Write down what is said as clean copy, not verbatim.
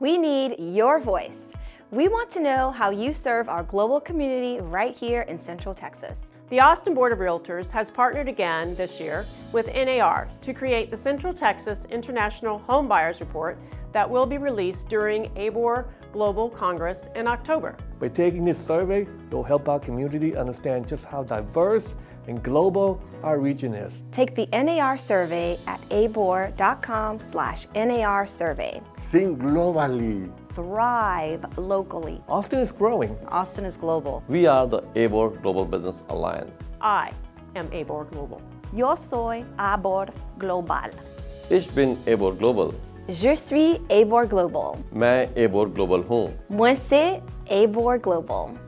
We need your voice. We want to know how you serve our global community right here in Central Texas. The Austin Board of Realtors has partnered again this year with NAR to create the Central Texas International Home Buyers Report that will be released during ABOR Global Congress in October. By taking this survey, it will help our community understand just how diverse and global our region is. Take the NAR survey at abor.com/NAR survey. Think globally. Thrive locally. Austin is growing. Austin is global. We are the ABOR Global Business Alliance. I am ABOR Global. Yo soy ABOR Global. Ich bin ABOR Global. Je suis ABOR Global. मैं ABOR Global हूँ. Moi c'est ABOR Global.